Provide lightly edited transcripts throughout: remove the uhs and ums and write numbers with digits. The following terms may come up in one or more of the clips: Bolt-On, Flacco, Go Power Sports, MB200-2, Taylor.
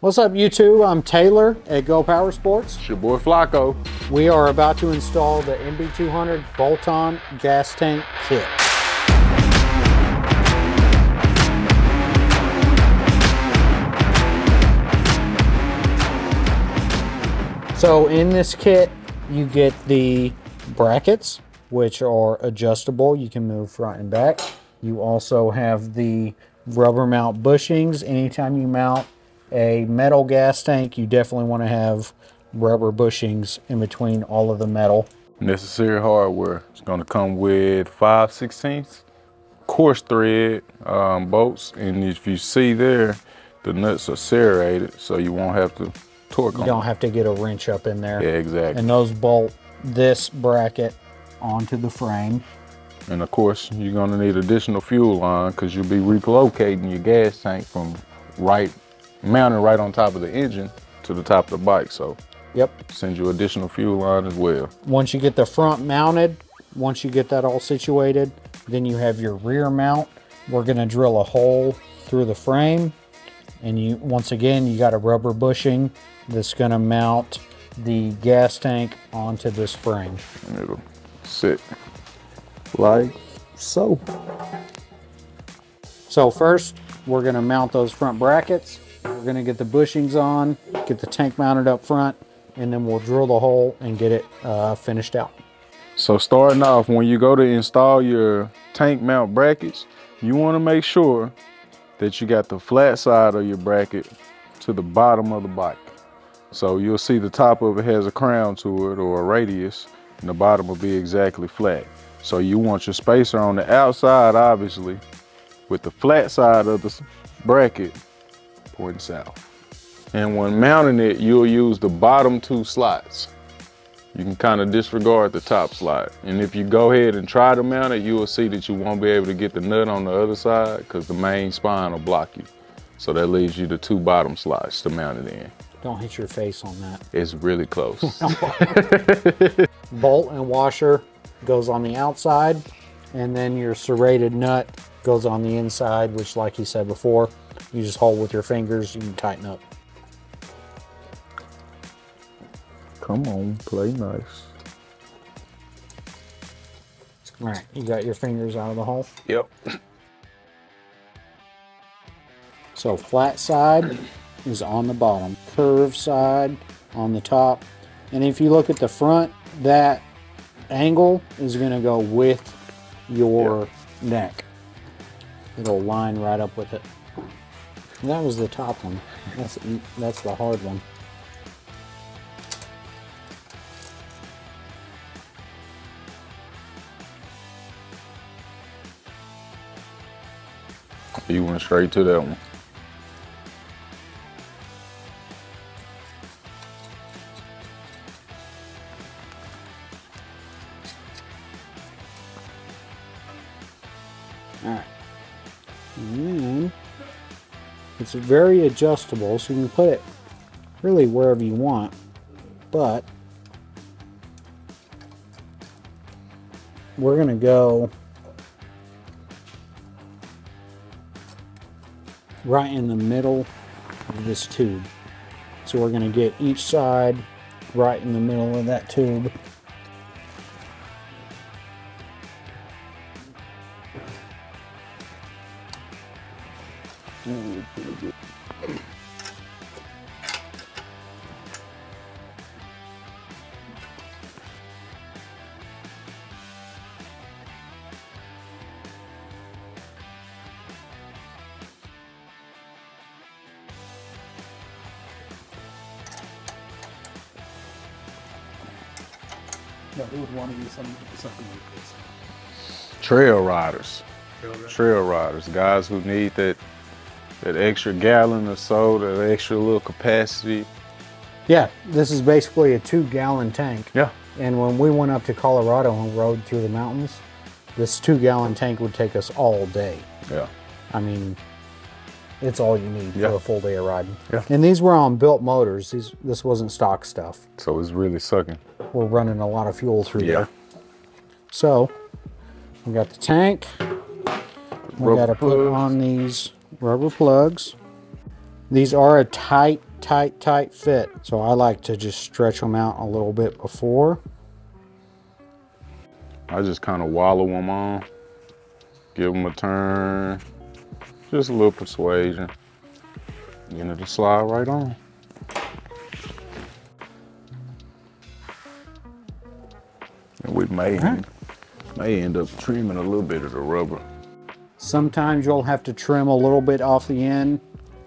What's up, YouTube? I'm Taylor at Go Power Sports. It's your boy Flacco. We are about to install the MB200 bolt-on gas tank kit. So in this kit, you get the brackets, which are adjustable. You can move front and back. You also have the rubber mount bushings. Anytime you mount a metal gas tank, you definitely want to have rubber bushings in between all of the metal. Necessary hardware. It's going to come with 5/16 coarse thread bolts, and if you see there, the nuts are serrated, so you won't have to torque them. You don't have to get a wrench up in there. Yeah, exactly. And those bolt this bracket onto the frame. And of course, you're going to need additional fuel line because you'll be relocating your gas tank from mounted right on top of the engine to the top of the bike, so yep, send you additional fuel line as well. Once you get the front mounted, once you get that all situated, then you have your rear mount. We're going to drill a hole through the frame, and you once again, you got a rubber bushing that's going to mount the gas tank onto this frame. And it'll sit like so. So first, we're going to mount those front brackets. We're going to get the bushings on, get the tank mounted up front, and then we'll drill the hole and get it finished out. So starting off, when you go to install your tank mount brackets, you want to make sure that you got the flat side of your bracket to the bottom of the bike. So you'll see the top of it has a crown to it or a radius, and the bottom will be exactly flat. So you want your spacer on the outside, obviously, with the flat side of the bracket pointing south. And when mounting it, you'll use the bottom two slots. You can kind of disregard the top slot. And if you go ahead and try to mount it, you will see that you won't be able to get the nut on the other side because the main spine will block you. So that leaves you the two bottom slots to mount it in. Don't hit your face on that. It's really close. Bolt and washer goes on the outside, and then your serrated nut goes on the inside, which, like you said before, you just hold with your fingers, you can tighten up. Come on, play nice. All right, you got your fingers out of the hole? Yep. So flat side is on the bottom, curved side on the top. And if you look at the front, that angle is gonna go with your neck. It'll line right up with it. And that was the top one. That's the hard one. You went straight to that one. All right. And then it's very adjustable, so you can put it really wherever you want, but we're going to go right in the middle of this tube. So we're going to get each side right in the middle of that tube. No, they would want to use something like this. Trail riders. Trail riders, guys who need that extra gallon or so, that extra little capacity. Yeah, this is basically a 2-gallon tank. Yeah. And when we went up to Colorado and rode through the mountains, this 2-gallon tank would take us all day. Yeah. I mean, it's all you need for a full day of riding. Yeah. And these were on built motors. This wasn't stock stuff. So it's really sucking. We're running a lot of fuel through there. So we got the tank. We got to put on these rubber plugs. These are a tight tight fit. So I like to just stretch them out a little bit before. I just kind of wallow them on, give them a turn, just a little persuasion, and it'll slide right on. And we may end up trimming a little bit of the rubber. Sometimes you'll have to trim a little bit off the end,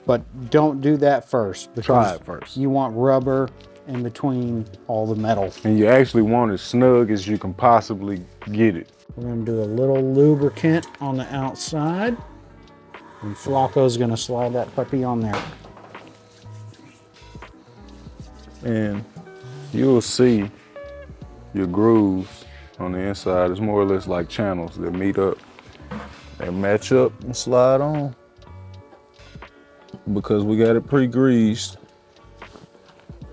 but don't do that first. Try it first. You want rubber in between all the metal. And you actually want as snug as you can possibly get it. We're gonna do a little lubricant on the outside. And Flacco's gonna slide that puppy on there. And you'll see your grooves on the inside. It's more or less like channels that meet up. They match up and slide on. Because we got it pre-greased,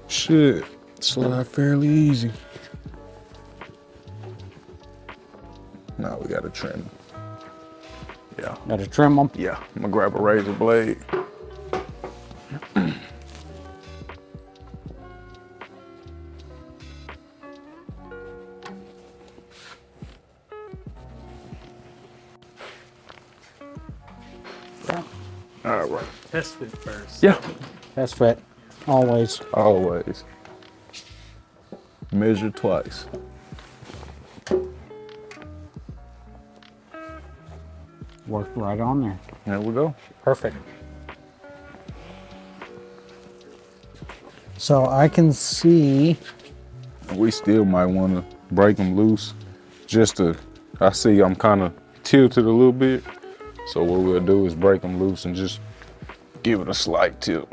should slide fairly easy. Now we gotta trim them. Yeah. Gotta trim them? Yeah, I'm gonna grab a razor blade. All right. Test fit first. Yeah. Test fit. Always. Always. Measure twice. Worked right on there. There we go. Perfect. So I can see. We still might want to break them loose just to, I see I'm kind of tilted a little bit. So what we'll do is break them loose and just give it a slight tilt.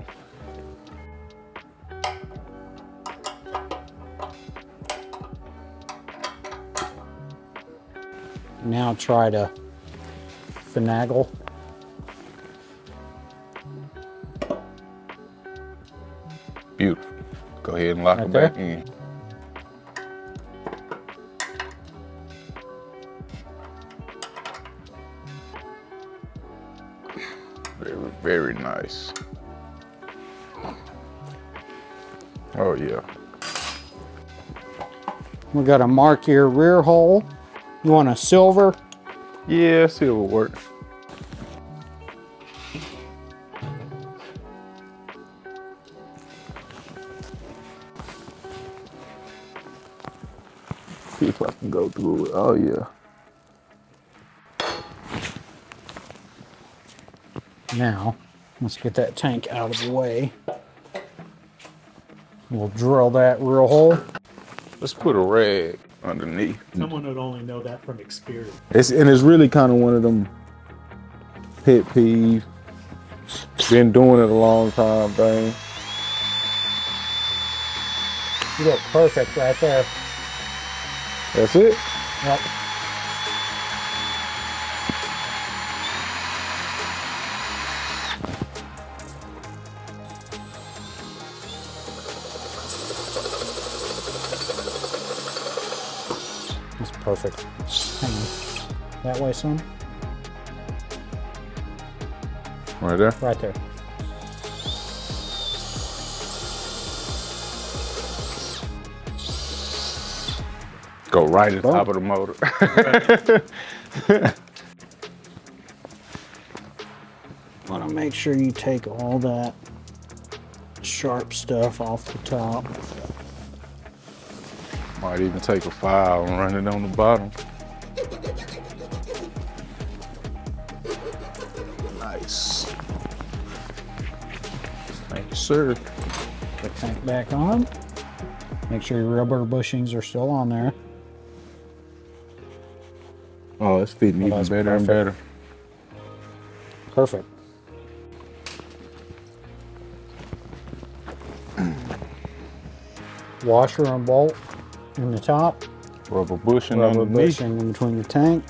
Now try to finagle. Beautiful. Go ahead and lock them back in. Very nice. Oh yeah. We got to mark your rear hole. You want a silver? Yeah, silver works. See if I can go through it. Oh yeah. Now, let's get that tank out of the way. We'll drill that real hole. Let's put a rag underneath. Someone would only know that from experience. It's really kind of one of them pet peeves. Been doing it a long time, thing. You look perfect right there. That's it? Yep. Perfect. Hang on. That way, son. Right there? Right there. Go right at the top of the motor. Right. Want to make sure you take all that sharp stuff off the top. Might even take a file and run it on the bottom. Nice. Thank you, sir. Put that back on. Make sure your rubber bushings are still on there. Oh, it's fitting even better and better. Perfect. Washer and bolt. In the top, rubber bushing underneath, in between the tank.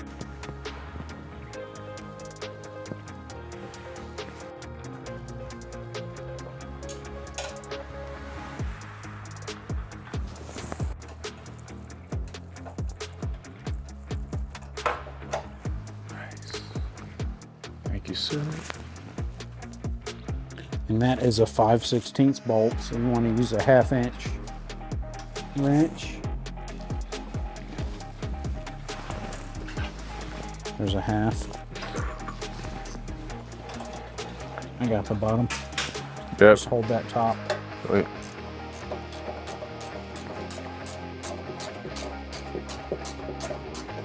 Nice. Thank you, sir. and that is a 5/16 bolt, so you want to use a 1/2 inch wrench. There's a 1/2. I got the bottom. Yep. Just hold that top. Wait.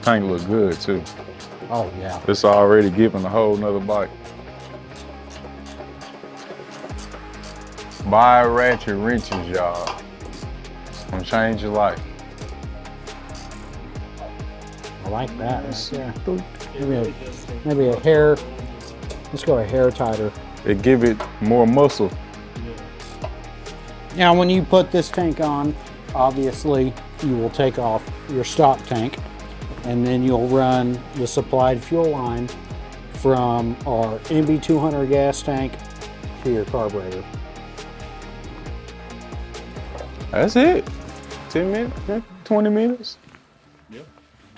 Tank look good too. Oh yeah. It's already giving a whole nother bike. Buy ratchet wrenches, y'all. Gonna change your life. I like that. Yeah. Maybe a hair. Let's go a hair tighter. It give it more muscle. Now, when you put this tank on, obviously you will take off your stock tank, and then you'll run the supplied fuel line from our MB200 gas tank to your carburetor. That's it. 10 minutes, 20 minutes. Yep.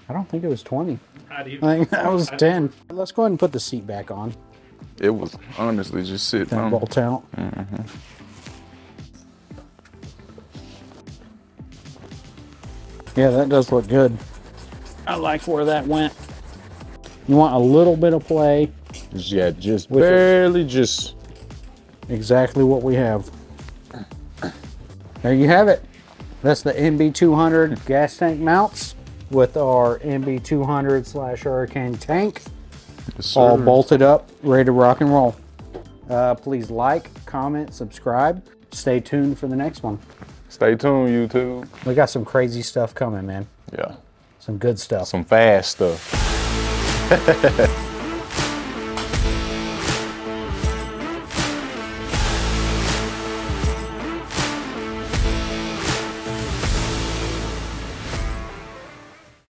I don't think it was 20. I think that was 10. Let's go ahead and put the seat back on. It was honestly just sitting on. Bolt out. Mm-hmm. Yeah, that does look good. I like where that went. You want a little bit of play. Yeah, just barely, just. Exactly what we have. There you have it. That's the MB200 gas tank mounts with our MB200/Hurricane tank. Yes, all bolted up, ready to rock and roll. Please like, comment, subscribe. Stay tuned for the next one. Stay tuned, YouTube. We got some crazy stuff coming, man. Yeah. Some good stuff. Some fast stuff.